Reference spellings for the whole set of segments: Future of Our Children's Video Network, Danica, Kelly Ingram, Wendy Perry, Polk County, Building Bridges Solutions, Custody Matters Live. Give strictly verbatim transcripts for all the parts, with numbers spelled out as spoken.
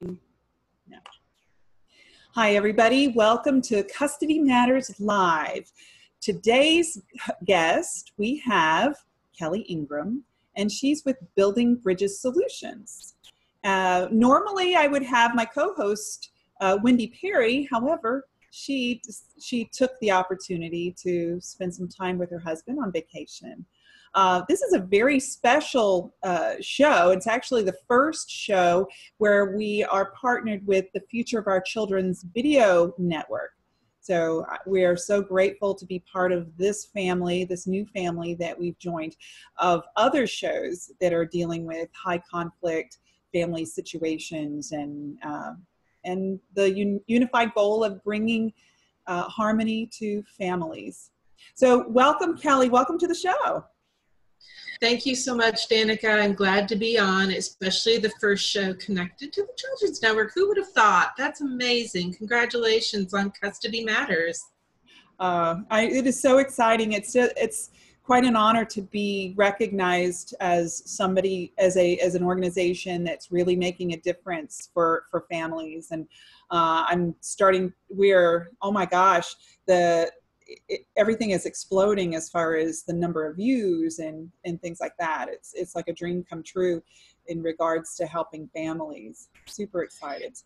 No. Hi, everybody. Welcome to Custody Matters Live. Today's guest, we have Kelly Ingram, and she's with Building Bridges Solutions. Uh, normally, I would have my co-host, uh, Wendy Perry. However, she, she took the opportunity to spend some time with her husband on vacation. Uh, this is a very special uh, show. It's actually the first show where we are partnered with the Future of Our Children's Video Network. So we are so grateful to be part of this family, this new family that we've joined, of other shows that are dealing with high conflict family situations and, uh, and the un unified goal of bringing uh, harmony to families. So welcome, Kelly. Welcome to the show. Thank you so much, Danica. I'm glad to be on, especially the first show connected to the Children's Network. Who would have thought? That's amazing. Congratulations on Custody Matters. Uh, I, it is so exciting. It's it's quite an honor to be recognized as somebody, as a as an organization that's really making a difference for for families. And uh, I'm starting. We're oh my gosh the. It, everything is exploding as far as the number of views and, and things like that. It's, it's like a dream come true in regards to helping families. Super excited.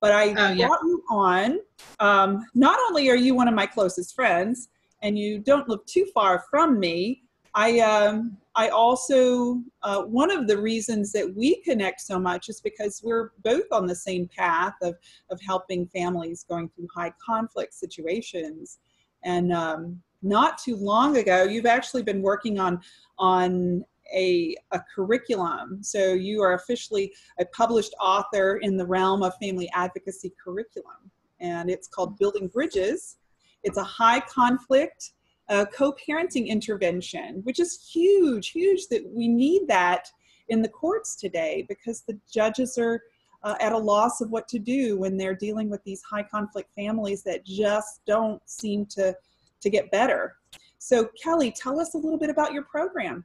But I oh, yeah. brought you on. Um, not only are you one of my closest friends, and you don't live too far from me, I, um, I also, uh, one of the reasons that we connect so much is because we're both on the same path of, of helping families going through high conflict situations. And um, not too long ago, you've actually been working on, on a, a curriculum. So you are officially a published author in the realm of family advocacy curriculum. And it's called Building Bridges. It's a high conflict uh, co-parenting intervention, which is huge, huge that we need that in the courts today, because the judges are Uh, at a loss of what to do when they're dealing with these high conflict families that just don't seem to, to get better. So Kelly, tell us a little bit about your program.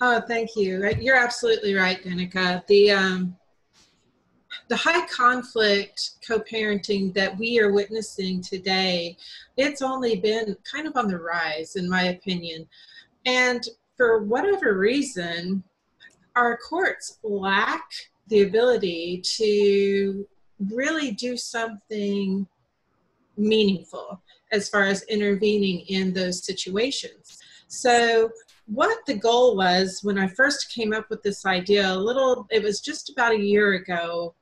Oh, thank you. You're absolutely right, Danica. The, um, the high conflict co-parenting that we are witnessing today, it's only been kind of on the rise, in my opinion. And for whatever reason, our courts lack the ability to really do something meaningful as far as intervening in those situations. So what the goal was when I first came up with this idea, a little, it was just about a year ago,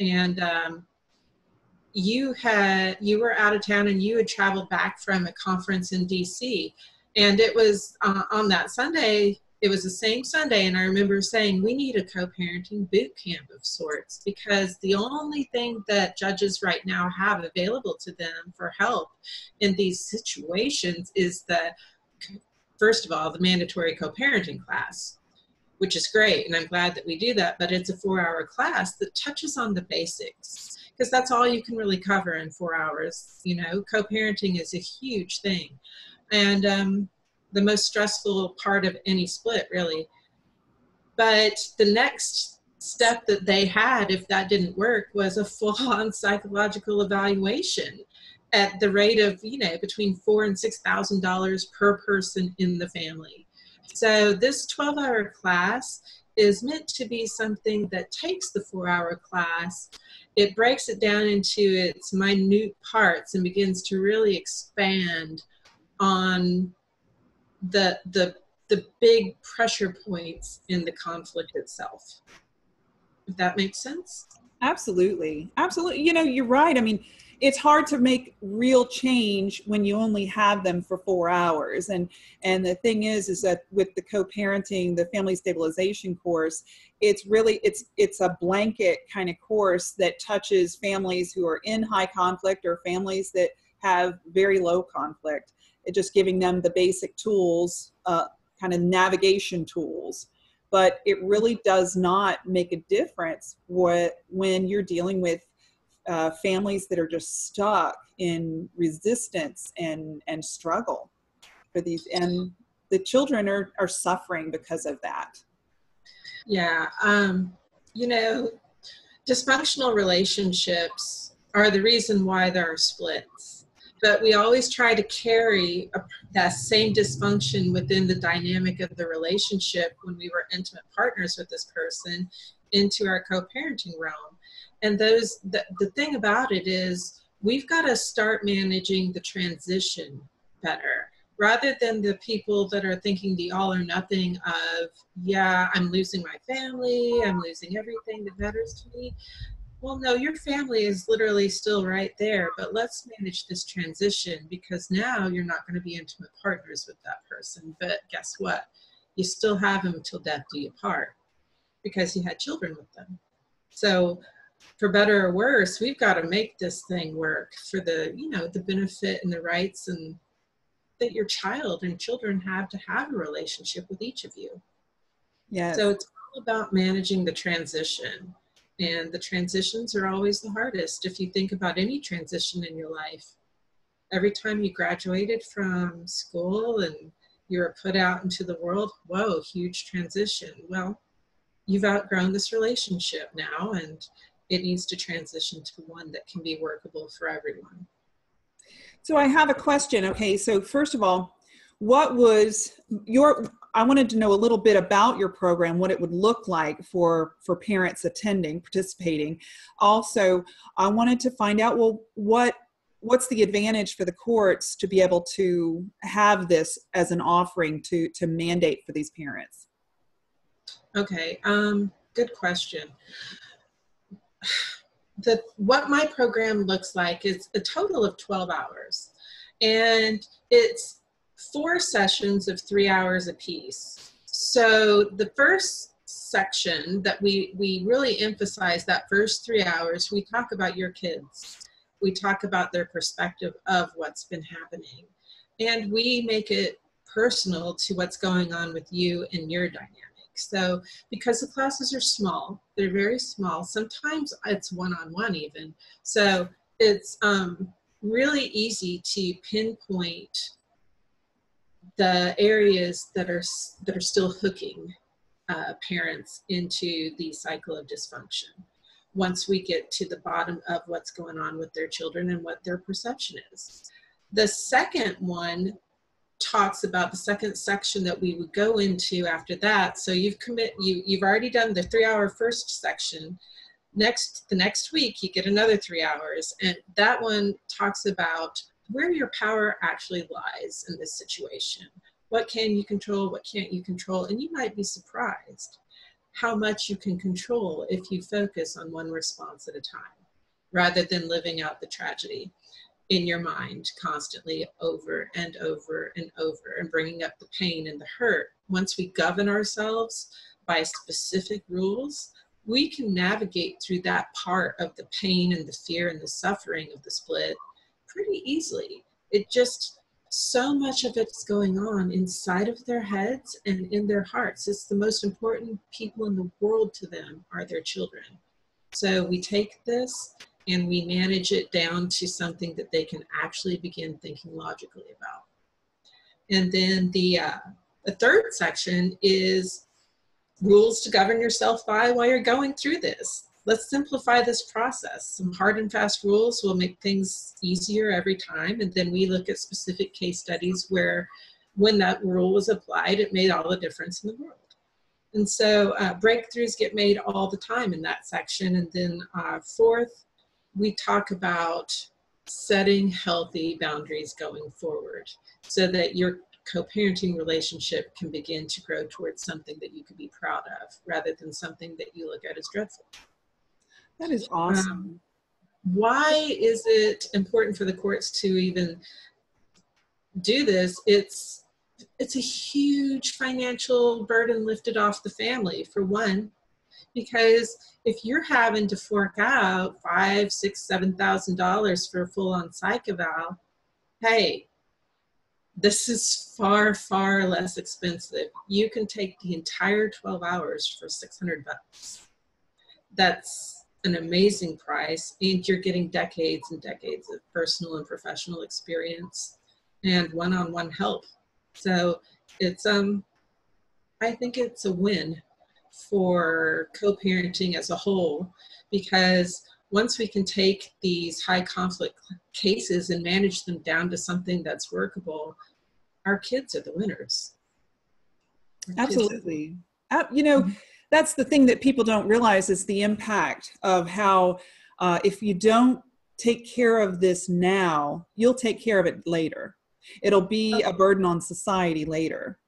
and um, you had, you were out of town and you had traveled back from a conference in D C, and it was uh, on that Sunday. It was the same Sunday, and I remember saying, we need a co-parenting boot camp of sorts, because the only thing that judges right now have available to them for help in these situations is the, first of all, the mandatory co-parenting class, which is great, and I'm glad that we do that, but it's a four-hour class that touches on the basics, because that's all you can really cover in four hours. You know, co-parenting is a huge thing, and um, the most stressful part of any split, really. But the next step that they had, if that didn't work, was a full-on psychological evaluation at the rate of, you know, between four and six thousand dollars per person in the family. So this twelve-hour class is meant to be something that takes the four-hour class, it breaks it down into its minute parts, and begins to really expand on the the the big pressure points in the conflict itself. If that makes sense? Absolutely. Absolutely. You know, you're right. I mean, it's hard to make real change when you only have them for four hours. And and the thing is, is that with the co-parenting, the family stabilization course, it's really, it's, it's a blanket kind of course that touches families who are in high conflict or families that have very low conflict. Just giving them the basic tools, uh, kind of navigation tools, but it really does not make a difference what, when you're dealing with uh, families that are just stuck in resistance and, and struggle for these, and the children are, are suffering because of that. Yeah, um, you know, Dysfunctional relationships are the reason why there are splits, but we always try to carry a, that same dysfunction within the dynamic of the relationship when we were intimate partners with this person into our co-parenting realm. And those the, the thing about it is we've got to start managing the transition better, rather than the people that are thinking the all or nothing of, yeah, I'm losing my family, I'm losing everything that matters to me. Well, no, your family is literally still right there, but let's manage this transition, because now you're not going to be intimate partners with that person. But guess what? You still have them till death do you part, because you had children with them. So for better or worse, we've got to make this thing work for the, you know, the benefit and the rights and that your child and children have to have a relationship with each of you. Yeah. So it's all about managing the transition, and the transitions are always the hardest. If you think about any transition in your life, every time you graduated from school and you were put out into the world, whoa, huge transition. Well, you've outgrown this relationship now, and it needs to transition to one that can be workable for everyone. So I have a question. Okay, so first of all, what was your, I wanted to know a little bit about your program, what it would look like for, for parents attending, participating. Also, I wanted to find out, well, what, what's the advantage for the courts to be able to have this as an offering to, to mandate for these parents? Okay, um, good question. The, what my program looks like is a total of twelve hours, and it's four sessions of three hours apiece. So the first section that we, we really emphasize, that first three hours, we talk about your kids. We talk about their perspective of what's been happening, and we make it personal to what's going on with you and your dynamic. So because the classes are small, they're very small. Sometimes it's one-on-one even. So it's um, really easy to pinpoint the areas that are, that are still hooking uh, parents into the cycle of dysfunction, once we get to the bottom of what's going on with their children and what their perception is. The second one talks about the second section that we would go into after that. So you've commit you you've already done the three hour first section. Next, the next week you get another three hours, and that one talks about where your power actually lies in this situation. What can you control? What can't you control? And you might be surprised how much you can control if you focus on one response at a time, rather than living out the tragedy in your mind constantly, over and over and over, and bringing up the pain and the hurt. Once we govern ourselves by specific rules, we can navigate through that part of the pain and the fear and the suffering of the split pretty easily. It just, so much of it's going on inside of their heads and in their hearts. It's the most important people in the world to them are their children. So we take this and we manage it down to something that they can actually begin thinking logically about. And then the, uh, the third section is rules to govern yourself by while you're going through this. Let's simplify this process. Some hard and fast rules will make things easier every time. And then we look at specific case studies where when that rule was applied, it made all the difference in the world. And so uh, breakthroughs get made all the time in that section. And then uh, fourth, we talk about setting healthy boundaries going forward so that your co-parenting relationship can begin to grow towards something that you can be proud of, rather than something that you look at as dreadful. That is awesome. Um, why is it important for the courts to even do this? It's, it's a huge financial burden lifted off the family, for one, because if you're having to fork out five, six, seven thousand dollars for a full-on psych eval, hey, this is far, far less expensive. You can take the entire twelve hours for six hundred bucks. That's an amazing price, and you're getting decades and decades of personal and professional experience and one-on-one help. So it's um, I think it's a win for co-parenting as a whole, because once we can take these high conflict cases and manage them down to something that's workable, our kids are the winners. Our Absolutely. Kids are- you know, that's the thing that people don't realize is the impact of how uh, if you don't take care of this now, you'll take care of it later. It'll be a burden on society later.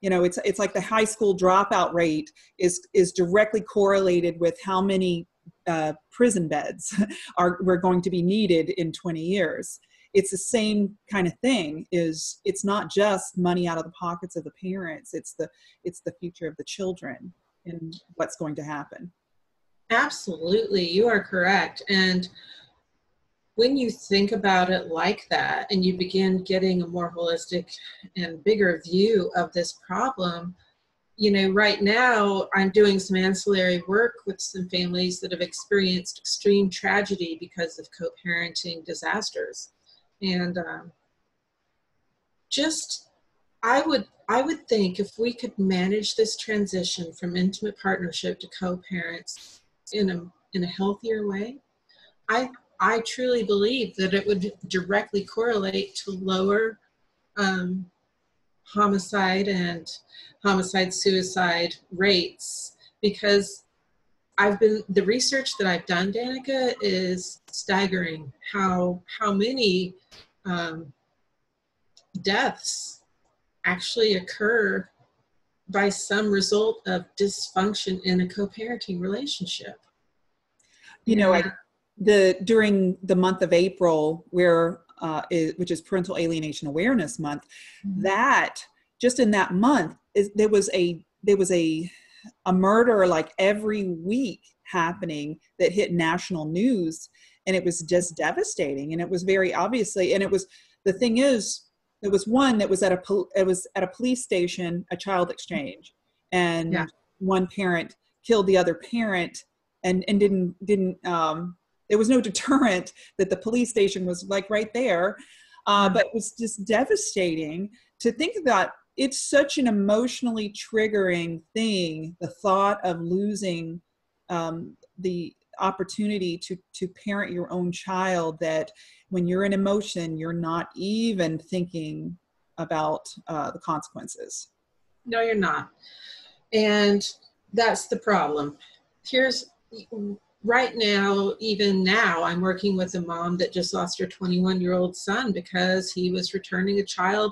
You know, it's it's like the high school dropout rate is is directly correlated with how many uh, prison beds are we're going to be needed in twenty years. It's the same kind of thing. Is it's not just money out of the pockets of the parents. It's the it's the future of the children and what's going to happen. Absolutely, you are correct. And when you think about it like that and you begin getting a more holistic and bigger view of this problem, you know, right now I'm doing some ancillary work with some families that have experienced extreme tragedy because of co-parenting disasters. And um, just, I would, I would think if we could manage this transition from intimate partnership to co-parents in a, in a healthier way, I I truly believe that it would directly correlate to lower um, homicide and homicide-suicide rates, because I've been, the research that I've done, Danica, is staggering how, how many um, deaths actually occur by some result of dysfunction in a co-parenting relationship. You know, I... The, during the month of April, where, uh, is, which is Parental Alienation Awareness Month, mm-hmm. that just in that month, is, there was a there was a a murder like every week happening that hit national news, and it was just devastating. And it was very obviously, and it was the thing is, there was one that was at a pol- it was at a police station, a child exchange, and yeah. one parent killed the other parent, and and didn't didn't. Um, There was no deterrent that the police station was like right there, uh, but it was just devastating to think about. It's such an emotionally triggering thing, the thought of losing um, the opportunity to, to parent your own child, that when you're in emotion, you're not even thinking about uh, the consequences. No, you're not. And that's the problem. Here's... Right now, even now, I'm working with a mom that just lost her twenty-one-year-old son because he was returning a child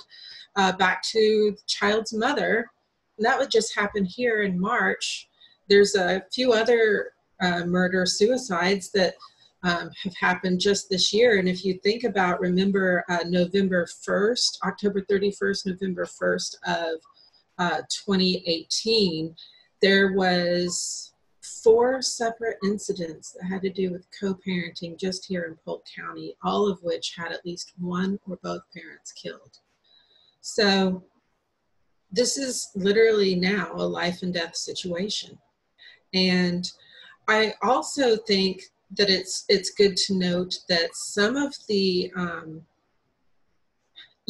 uh, back to the child's mother. And that would just happen here in March. There's a few other uh, murder suicides that um, have happened just this year. And if you think about, remember uh, November first, October thirty-first, November first of uh, twenty eighteen, there was... four separate incidents that had to do with co-parenting just here in Polk County, all of which had at least one or both parents killed. So this is literally now a life and death situation. And I also think that it's it's good to note that some of the, um,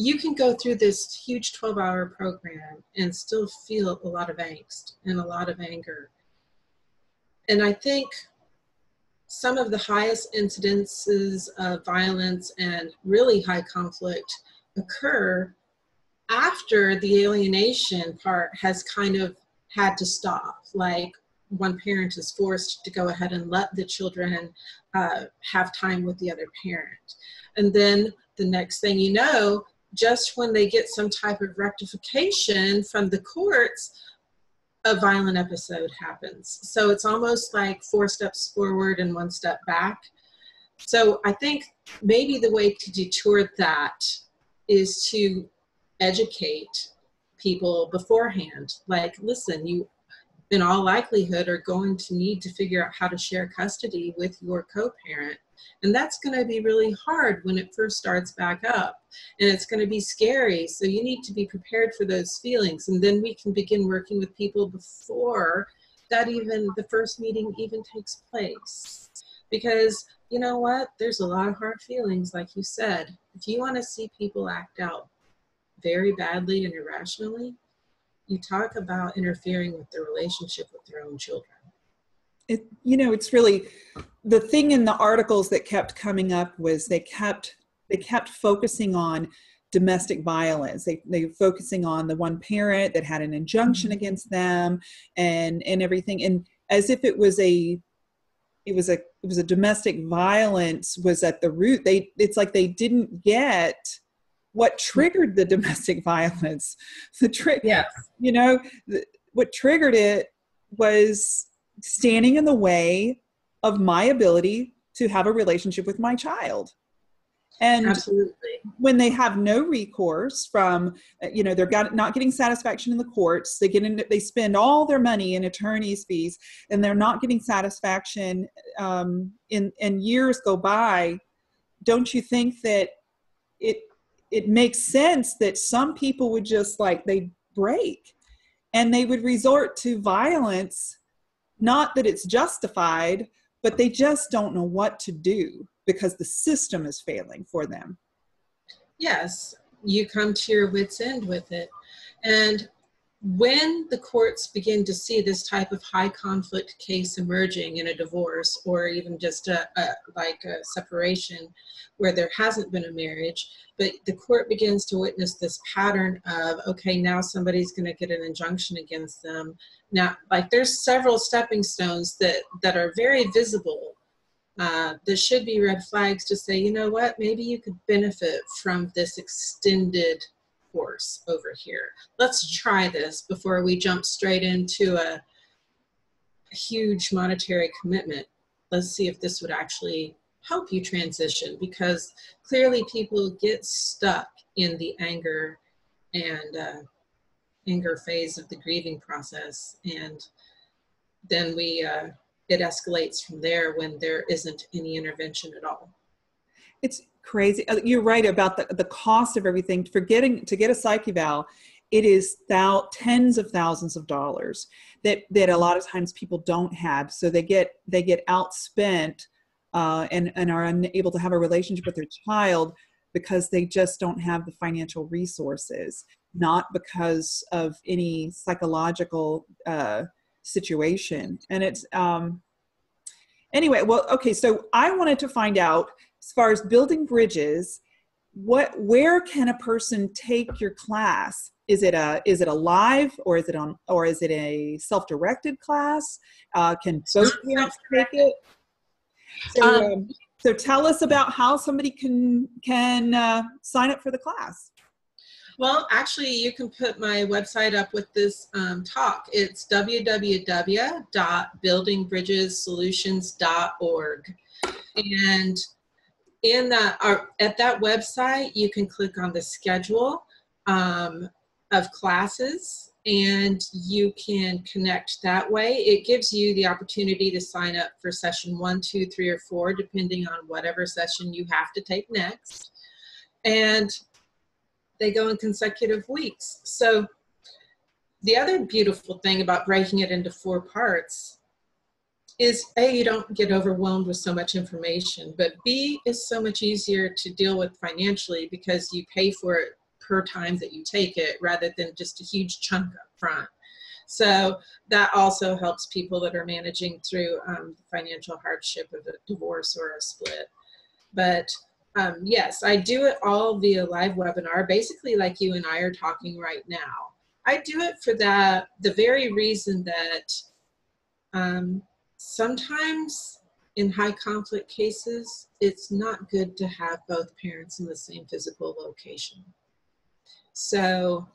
you can go through this huge twelve-hour program and still feel a lot of angst and a lot of anger. And I think some of the highest incidences of violence and really high conflict occur after the alienation part has kind of had to stop. Like one parent is forced to go ahead and let the children uh, have time with the other parent. And then the next thing you know, just when they get some type of rectification from the courts, a violent episode happens. So it's almost like four steps forward and one step back. So I think maybe the way to detour that is to educate people beforehand. Like, listen, you in all likelihood are going to need to figure out how to share custody with your co-parent. And that's going to be really hard when it first starts back up. And it's going to be scary. So you need to be prepared for those feelings. And then we can begin working with people before that even the first meeting even takes place. Because you know what? There's a lot of hard feelings, like you said. If you want to see people act out very badly and irrationally, you talk about interfering with their relationship with their own children. It, you know, it's really, the thing in the articles that kept coming up was they kept, they kept focusing on domestic violence. They, they were focusing on the one parent that had an injunction against them and, and everything. And as if it was a, it was a, it was a domestic violence was at the root. They, it's like they didn't get what triggered the domestic violence. The trick, yes. you know, the, what triggered it was standing in the way of my ability to have a relationship with my child. And Absolutely. when they have no recourse from, you know, they're got, not getting satisfaction in the courts, they get in, they spend all their money in attorney's fees, and they're not getting satisfaction, um, in, and years go by. Don't you think that it, it makes sense that some people would just like, they break and they would resort to violence? Not that it's justified, but they just don't know what to do, because the system is failing for them. Yes, you come to your wit's end with it. And when the courts begin to see this type of high conflict case emerging in a divorce, or even just a, a, like a separation where there hasn't been a marriage, but the court begins to witness this pattern of, okay, now somebody's going to get an injunction against them. Now, like there's several stepping stones that, that are very visible. Uh, there should be red flags to say, you know what, maybe you could benefit from this extended course over here. Let's try this before we jump straight into a, a huge monetary commitment. Let's see if this would actually help you transition, because clearly people get stuck in the anger and uh, anger phase of the grieving process. And then we... Uh, It escalates from there when there isn't any intervention at all. It's crazy. You're right about the, the cost of everything. For getting, to get a psych eval, it is thou, tens of thousands of dollars that, that a lot of times people don't have. So they get, they get outspent uh, and, and are unable to have a relationship with their child because they just don't have the financial resources, not because of any psychological uh situation. And it's, um, anyway, well, okay. So I wanted to find out, as far as building bridges, what, where can a person take your class? Is it a, is it a live, or is it on, or is it a self-directed class? Uh, can both parents take it? So, um, so tell us about how somebody can, can, uh, sign up for the class. Well, actually, you can put my website up with this um, talk. It's w w w dot building bridges solutions dot org. And in the, our, at that website, you can click on the schedule um, of classes, and you can connect that way. It gives you the opportunity to sign up for session one, two, three, or four, depending on whatever session you have to take next. And they go in consecutive weeks. So the other beautiful thing about breaking it into four parts is A, you don't get overwhelmed with so much information, but B, is so much easier to deal with financially, because you pay for it per time that you take it rather than just a huge chunk up front. So that also helps people that are managing through um, the financial hardship of a divorce or a split. But Um, yes, I do it all via live webinar, basically like you and I are talking right now. I do it for the, the very reason that um, sometimes in high conflict cases, it's not good to have both parents in the same physical location. So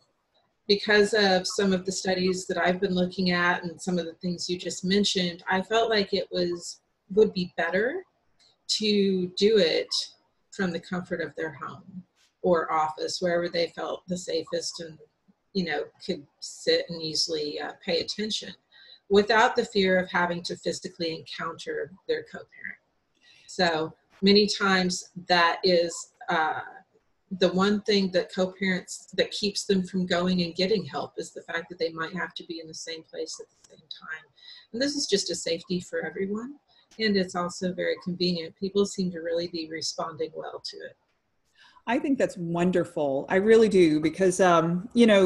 because of some of the studies that I've been looking at and some of the things you just mentioned, I felt like it was would be better to do it from the comfort of their home or office, wherever they felt the safest and, you know, could sit and easily uh, pay attention without the fear of having to physically encounter their co-parent. So many times that is uh, the one thing that co-parents, that keeps them from going and getting help, is the fact that they might have to be in the same place at the same time. And this is just a safety for everyone. And it's also very convenient. People seem to really be responding well to it. I think that's wonderful. I really do, because, um, you know,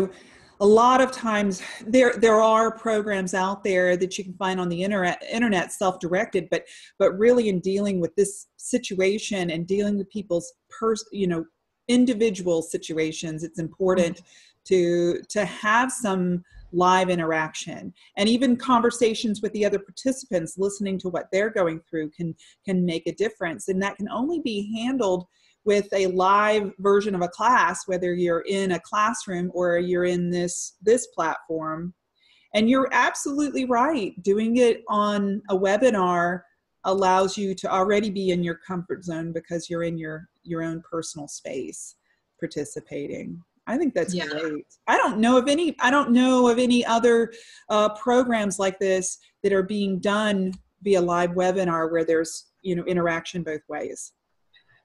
a lot of times there there are programs out there that you can find on the internet, internet self-directed, but but really in dealing with this situation and dealing with people's pers you know individual situations, it's important to to have some live interaction, and even conversations with the other participants, listening to what they're going through can can make a difference, and that can only be handled with a live version of a class, whether you're in a classroom or you're in this this platform. And you're absolutely right, doing it on a webinar allows you to already be in your comfort zone because you're in your your own personal space participating. I think that's yeah. great. I don't know of any I don't know of any other uh, programs like this that are being done via live webinar where there's, you know, interaction both ways.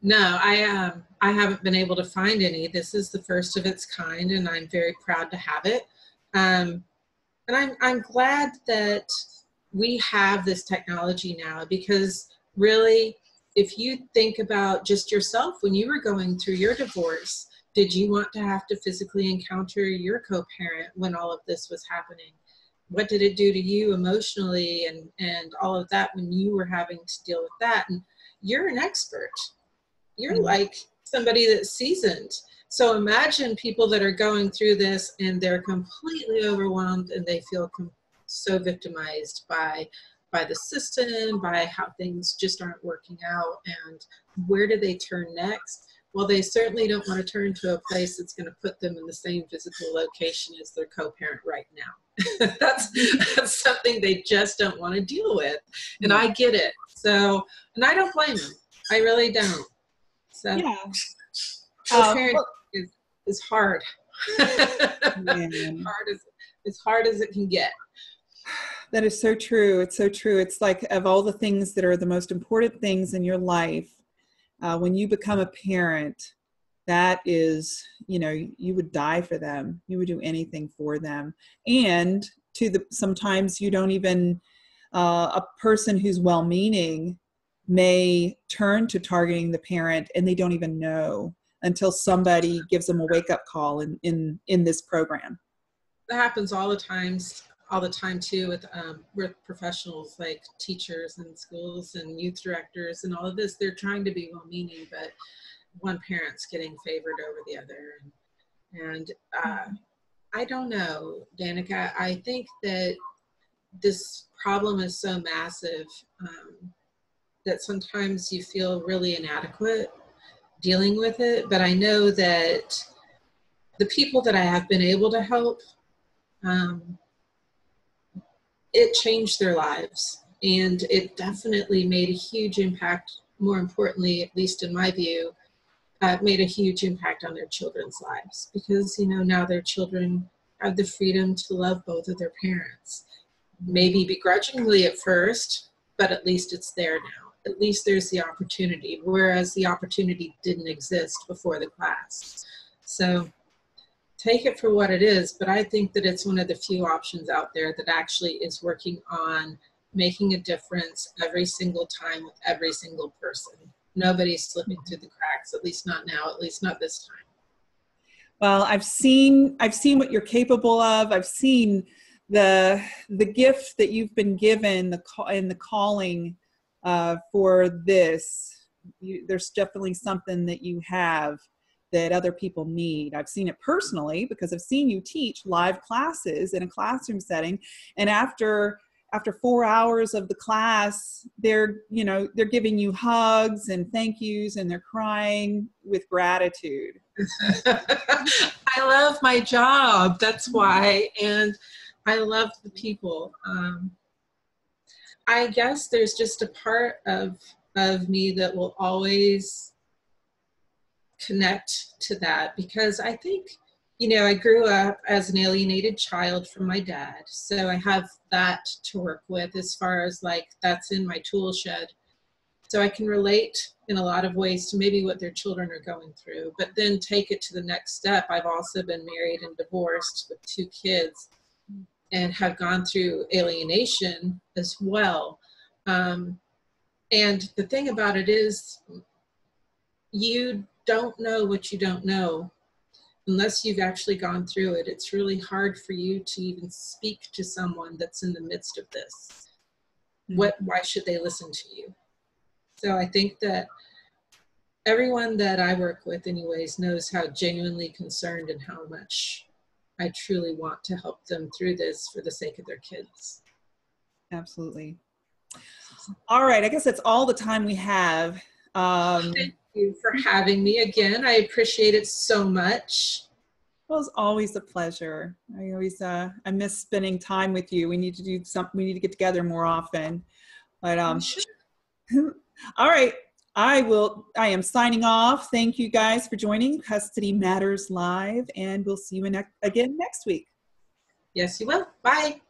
No, I, um, I haven't been able to find any. This is the first of its kind, and I'm very proud to have it. Um, and I'm, I'm glad that we have this technology now, because really, if you think about just yourself, when you were going through your divorce, did you want to have to physically encounter your co-parent when all of this was happening? What did it do to you emotionally and, and all of that when you were having to deal with that? And you're an expert. You're like somebody that's seasoned. So imagine people that are going through this and they're completely overwhelmed and they feel com so victimized by, by the system, by how things just aren't working out. And where do they turn next? Well, they certainly don't want to turn to a place that's going to put them in the same physical location as their co-parent right now. that's, that's something they just don't want to deal with. And I get it. So, and I don't blame them. I really don't. So, yeah, co-parenting um, is, is hard. hard as, as hard as it can get. That is so true. It's so true. It's like, of all the things that are the most important things in your life, uh, when you become a parent, that is, you know, you would die for them. You would do anything for them. And to the, sometimes you don't even, uh, a person who's well-meaning may turn to targeting the parent, and they don't even know until somebody gives them a wake-up call in, in, in this program. That happens all the times, all the time too with, um, with professionals like teachers and schools and youth directors and all of this. They're trying to be well-meaning, but one parent's getting favored over the other. And, and uh, I don't know, Danica, I think that this problem is so massive um, that sometimes you feel really inadequate dealing with it. But I know that the people that I have been able to help, um, it changed their lives. And it definitely made a huge impact, more importantly, at least in my view, uh, made a huge impact on their children's lives. Because, you know, now their children have the freedom to love both of their parents. Maybe begrudgingly at first, but at least it's there now. At least there's the opportunity, whereas the opportunity didn't exist before the class. So take it for what it is, but I think that it's one of the few options out there that actually is working on making a difference every single time with every single person. Nobody's slipping through the cracks, at least not now, at least not this time. Well, I've seen, I've seen what you're capable of. I've seen the, the gift that you've been given, the call and the calling Uh, for this. You, there's definitely something that you have that other people need. I've seen it personally because I've seen you teach live classes in a classroom setting, and after after four hours of the class, they're you know they're giving you hugs and thank yous, and they're crying with gratitude. I love my job. That's why, and I love the people. Um, I guess there's just a part of, of me that will always connect to that, because I think, you know, I grew up as an alienated child from my dad. So I have that to work with as far as like, that's in my tool shed. So I can relate in a lot of ways to maybe what their children are going through, but then take it to the next step. I've also been married and divorced with two kids, and have gone through alienation as well. Um, and the thing about it is, you don't know what you don't know. unless you've actually gone through it, it's really hard for you to even speak to someone that's in the midst of this. What, why should they listen to you? So I think that everyone that I work with anyways knows how genuinely concerned and how much I truly want to help them through this for the sake of their kids. Absolutely. All right. I guess that's all the time we have. Um, Thank you for having me again. I appreciate it so much. Well, it's always a pleasure. I always, uh, I miss spending time with you. We need to do something. We need to get together more often, but, um, all right. I will, I am signing off. Thank you guys for joining Custody Matters Live, and we'll see you in, again next week. Yes, you will. Bye.